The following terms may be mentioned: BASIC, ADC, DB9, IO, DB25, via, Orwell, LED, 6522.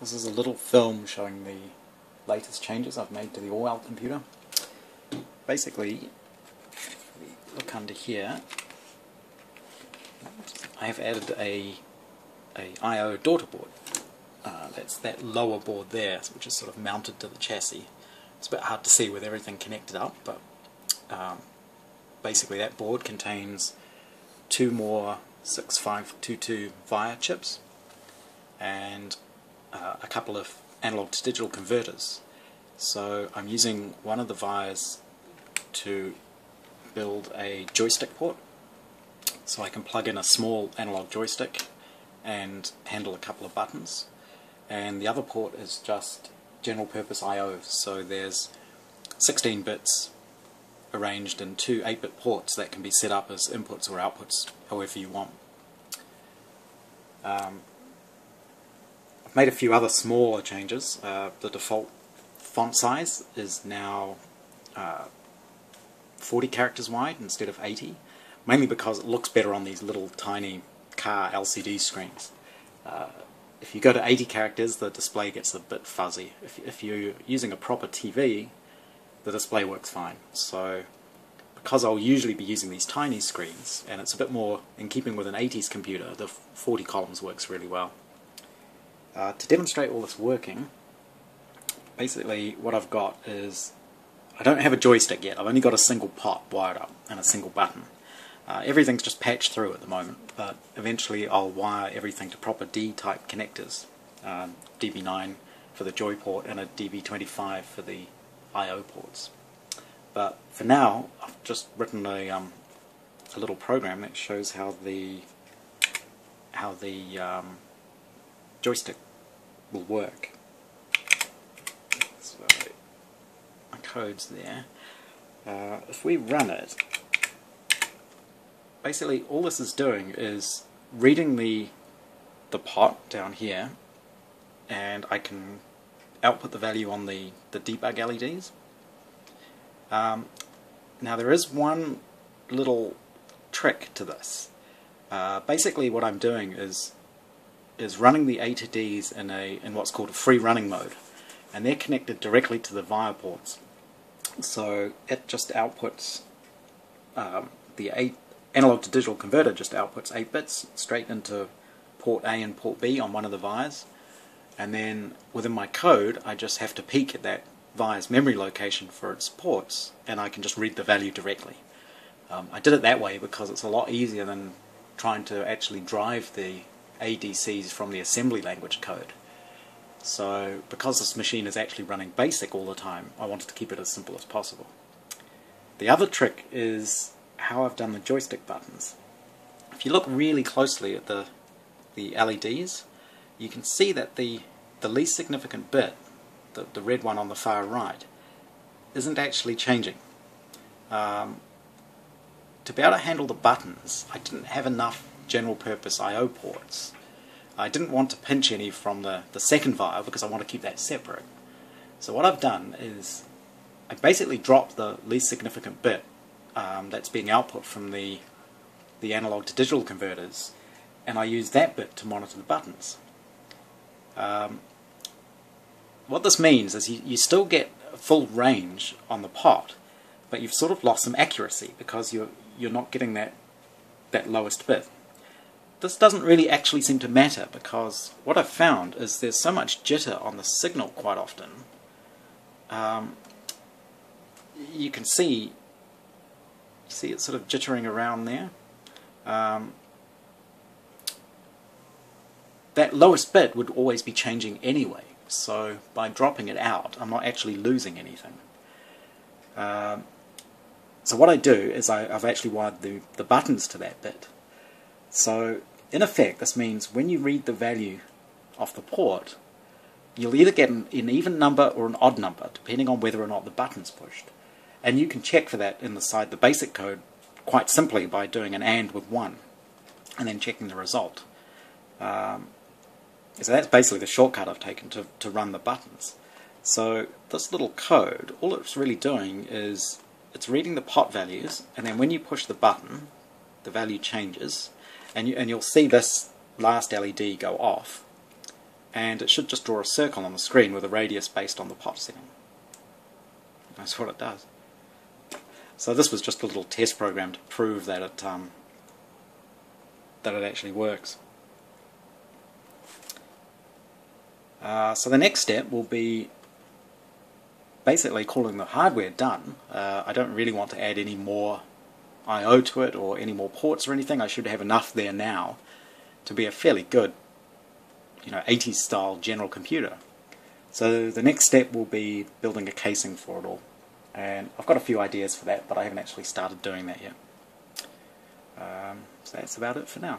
This is a little film showing the latest changes I've made to the Orwell computer. Basically, if we look under here, I have added a I.O. daughter board. That's that lower board there, which is sort of mounted to the chassis. It's a bit hard to see with everything connected up, but basically that board contains two more 6522 via chips and a couple of analog to digital converters. So I'm using one of the vias to build a joystick port, so I can plug in a small analog joystick and handle a couple of buttons. And the other port is just general purpose I.O. So there's 16 bits arranged in two 8-bit ports that can be set up as inputs or outputs, however you want. I've made a few other smaller changes. The default font size is now 40 characters wide instead of 80, mainly because it looks better on these little tiny car LCD screens. If you go to 80 characters, the display gets a bit fuzzy. If you're using a proper TV, the display works fine. So because I'll usually be using these tiny screens, and it's a bit more in keeping with an 80s computer, the 40 columns works really well. To demonstrate all this working, basically what I've got is, I don't have a joystick yet, I've only got a single pot wired up and a single button. Everything's just patched through at the moment, but eventually I'll wire everything to proper D-type connectors. DB9 for the joy port and a DB25 for the I.O. ports. But for now, I've just written a little program that shows how the joystick will work. So my code's there. If we run it, basically all this is doing is reading the pot down here, and I can output the value on the debug LEDs. Now there is one little trick to this. Basically what I'm doing is running the A to Ds in what's called a free running mode, and they're connected directly to the via ports. So it just outputs analog to digital converter just outputs 8 bits straight into port A and port B on one of the vias, and then within my code I just have to peek at that via's memory location for its ports, and I can just read the value directly. I did it that way because it's a lot easier than trying to actually drive the ADCs from the assembly language code. So because this machine is actually running BASIC all the time, I wanted to keep it as simple as possible. The other trick is how I've done the joystick buttons. If you look really closely at the LEDs, you can see that the least significant bit, the red one on the far right, isn't actually changing. To be able to handle the buttons, I didn't have enough general purpose I.O. ports. I didn't want to pinch any from the second via because I want to keep that separate. So what I've done is I basically dropped the least significant bit that's being output from the analog to digital converters, and I use that bit to monitor the buttons. What this means is you still get full range on the pot, but you've sort of lost some accuracy because you're not getting that lowest bit. This doesn't really actually seem to matter, because what I've found is there's so much jitter on the signal quite often. You can see it sort of jittering around there. That lowest bit would always be changing anyway, so by dropping it out I'm not actually losing anything. So what I do is I've actually wired the buttons to that bit. So in effect this means when you read the value off the port, you'll either get an even number or an odd number depending on whether or not the button's pushed. And you can check for that inside the basic code quite simply by doing an AND with 1 and then checking the result. So that's basically the shortcut I've taken to run the buttons. So this little code, all it's really doing is it's reading the pot values, and then when you push the button the value changes, and you'll see this last LED go off, and it should just draw a circle on the screen with a radius based on the pot setting. That's what it does. So this was just a little test program to prove that it actually works. So the next step will be basically calling the hardware done. I don't really want to add any more I/O to it or any more ports or anything. I should have enough there now to be a fairly good, you know, 80s style general computer. So the next step will be building a casing for it all. And I've got a few ideas for that, but I haven't actually started doing that yet. So that's about it for now.